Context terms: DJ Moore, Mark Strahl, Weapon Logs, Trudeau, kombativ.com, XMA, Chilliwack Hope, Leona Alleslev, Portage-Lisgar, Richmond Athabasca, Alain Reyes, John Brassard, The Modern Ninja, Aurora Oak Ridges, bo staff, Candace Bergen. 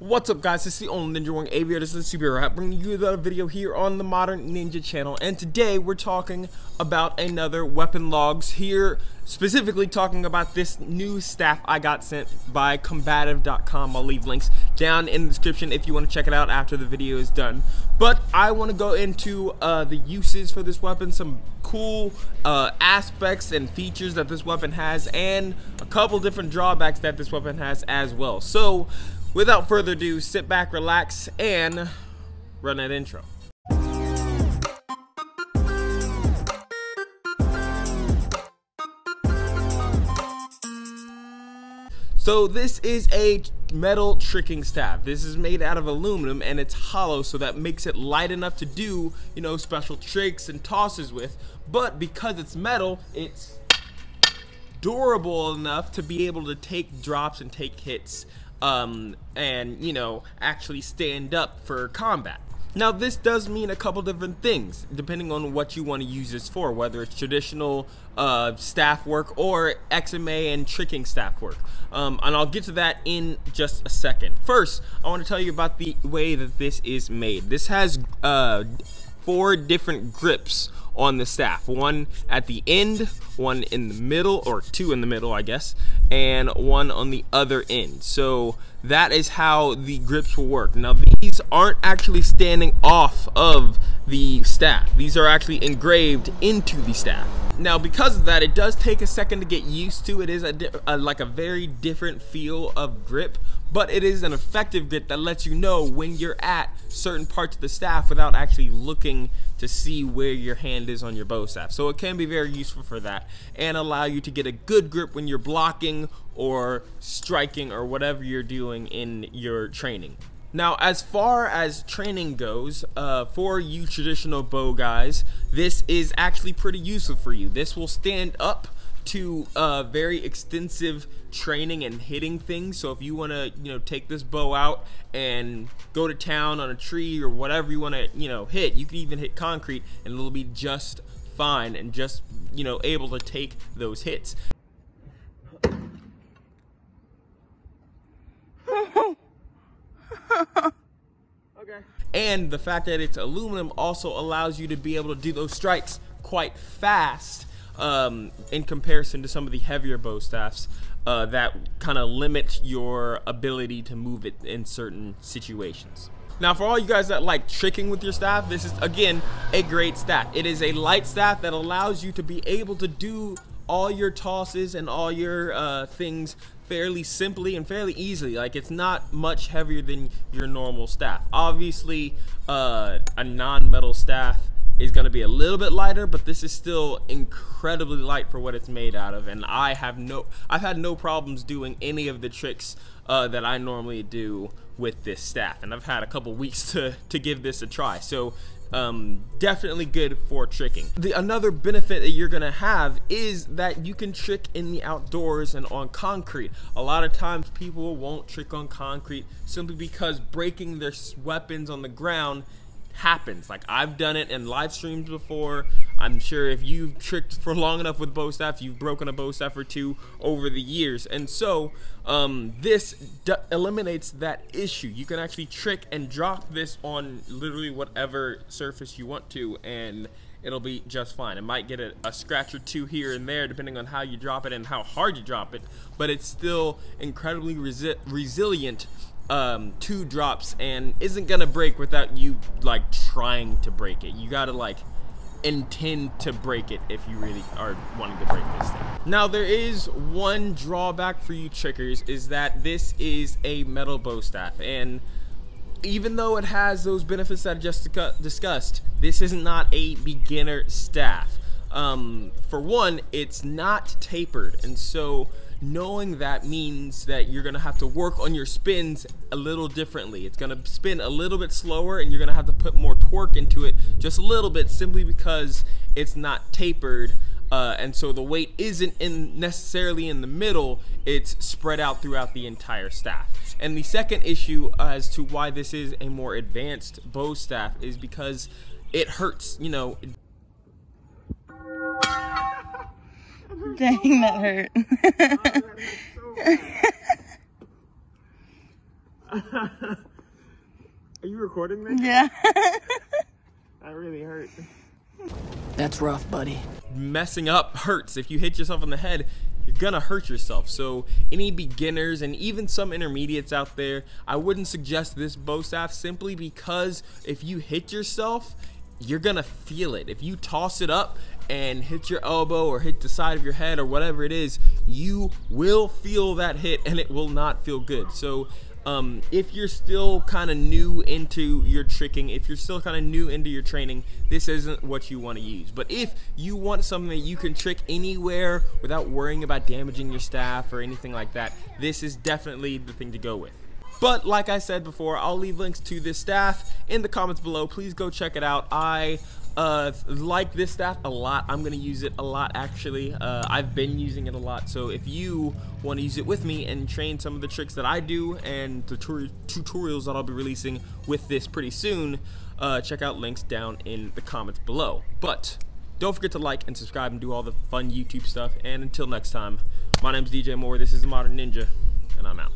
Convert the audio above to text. What's up, guys? It's the only Ninja Wing Aviator. This is Super Rap bringing you another video here on the Modern Ninja channel, and today we're talking about another Weapon Logs here, specifically talking about this new staff I got sent by kombativ.com. I'll leave links down in the description if you want to check it out after the video is done. But I want to go into the uses for this weapon, some cool aspects and features that this weapon has, and a couple different drawbacks that this weapon has as well. So without further ado, sit back, relax, and run that intro. So this is a metal tricking staff. This is made out of aluminum and it's hollow, so that makes it light enough to do, you know, special tricks and tosses with. But because it's metal, it's durable enough to be able to take drops and take hits. And you know, actually stand up for combat. Now this does mean a couple different things depending on what you want to use this for, whether it's traditional staff work or XMA and tricking staff work, and I'll get to that in just a second. First, I want to tell you about the way that this is made. This has four different grips on the staff, one at the end, one in the middle, or two in the middle I guess, and one on the other end. So that is how the grips will work. Now these aren't actually standing off of the staff, these are actually engraved into the staff. Now because of that, it does take a second to get used to. It is like a very different feel of grip, but it is an effective grip that lets you know when you're at certain parts of the staff without actually looking to see where your hand is on your bow staff. So it can be very useful for that and allow you to get a good grip when you're blocking or striking or whatever you're doing in your training. Now as far as training goes, for you traditional bow guys, this is actually pretty useful for you. This will stand up to very extensive training and hitting things. So if you want to, you know, take this bow out and go to town on a tree or whatever you want to, you know, hit, you can even hit concrete and it'll be just fine and just, you know, able to take those hits. Okay. And the fact that it's aluminum also allows you to be able to do those strikes quite fast, in comparison to some of the heavier bow staffs that kind of limit your ability to move it in certain situations. Now for all you guys that like tricking with your staff, this is again a great staff. It is a light staff that allows you to be able to do all your tosses and all your things fairly simply and fairly easily. Like, it's not much heavier than your normal staff. Obviously a non-metal staff is going to be a little bit lighter, but this is still incredibly light for what it's made out of, and I've had no problems doing any of the tricks that I normally do with this staff, and I've had a couple weeks to give this a try. So definitely good for tricking. Another benefit that you're gonna have is that you can trick in the outdoors and on concrete. A lot of times people won't trick on concrete simply because breaking their weapons on the ground happens. Like, I've done it in live streams before. I'm sure if you've tricked for long enough with bow staff, you've broken a bow staff or two over the years, and so this eliminates that issue. You can actually trick and drop this on literally whatever surface you want to, and it'll be just fine. It might get a scratch or two here and there depending on how you drop it and how hard you drop it, but it's still incredibly resilient to drops and isn't gonna break without you like trying to break it. You gotta like intend to break it if you really are wanting to break this thing. Now there is one drawback for you trickers, is that this is a metal bow staff, and even though it has those benefits that I just discussed, this is not a beginner staff. For one, it's not tapered, and so knowing that means that you're gonna have to work on your spins a little differently. It's gonna spin a little bit slower and you're gonna have to put more torque into it, just a little bit, simply because it's not tapered, and so the weight isn't necessarily in the middle. It's spread out throughout the entire staff. And the second issue as to why this is a more advanced bow staff is because it hurts, you know. Dang, that hurt. Are you recording this? Yeah. That really hurt. That's rough, buddy. Messing up hurts. If you hit yourself on the head, you're gonna hurt yourself. So any beginners and even some intermediates out there, I wouldn't suggest this bow staff simply because if you hit yourself, you're gonna feel it. If you toss it up and hit your elbow or hit the side of your head or whatever it is, you will feel that hit and it will not feel good. So if you're still kind of new into your tricking, if you're still kind of new into your training, this isn't what you want to use. But if you want something that you can trick anywhere without worrying about damaging your staff or anything like that, this is definitely the thing to go with. But like I said before, I'll leave links to this staff in the comments below. Please go check it out. I like this staff a lot. I'm gonna use it a lot, actually. I've been using it a lot, so if you want to use it with me and train some of the tricks that I do and the tutorials that I'll be releasing with this pretty soon, check out links down in the comments below. But don't forget to like and subscribe and do all the fun YouTube stuff. And until next time, my name's DJ Moore, this is The Modern Ninja, and I'm out.